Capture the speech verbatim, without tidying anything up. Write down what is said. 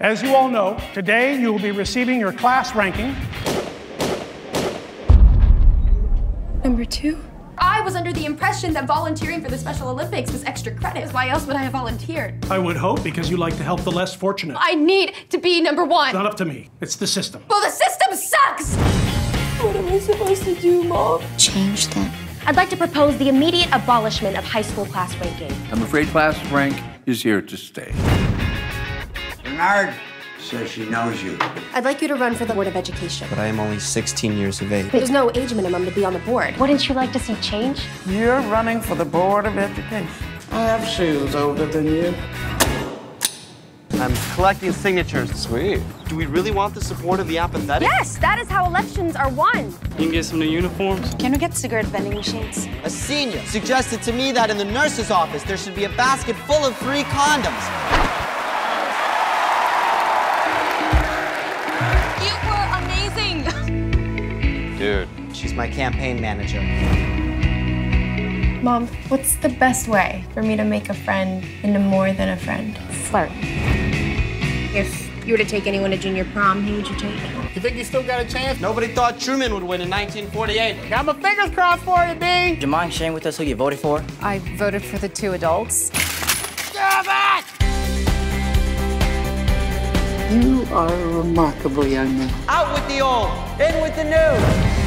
As you all know, today you will be receiving your class ranking. Number two. I was under the impression that volunteering for the Special Olympics was extra credit. Why else would I have volunteered? I would hope because you like to help the less fortunate. I need to be number one. It's not up to me. It's the system. Well, the system sucks! What am I supposed to do, Mom? Change them. I'd like to propose the immediate abolishment of high school class ranking. I'm afraid class rank is here to stay. Bernard says she knows you. I'd like you to run for the Board of Education. But I am only sixteen years of age. There's no age minimum to be on the board. Wouldn't you like to see change? You're running for the Board of Education. I have shoes older than you. I'm collecting signatures. Sweet. Do we really want the support of the apathetic? Yes, that is how elections are won. You can get some new uniforms. Can we get cigarette vending machines? A senior suggested to me that in the nurse's office there should be a basket full of free condoms. You were amazing! Dude. She's my campaign manager. Mom, what's the best way for me to make a friend into more than a friend? Flirt. If you were to take anyone to junior prom, who would you take? You think you still got a chance? Nobody thought Truman would win in nineteen forty-eight. Got my fingers crossed for you, B! Do you mind sharing with us who you voted for? I voted for the two adults. Stop it! You are a remarkable young man. Out with the old, in with the new!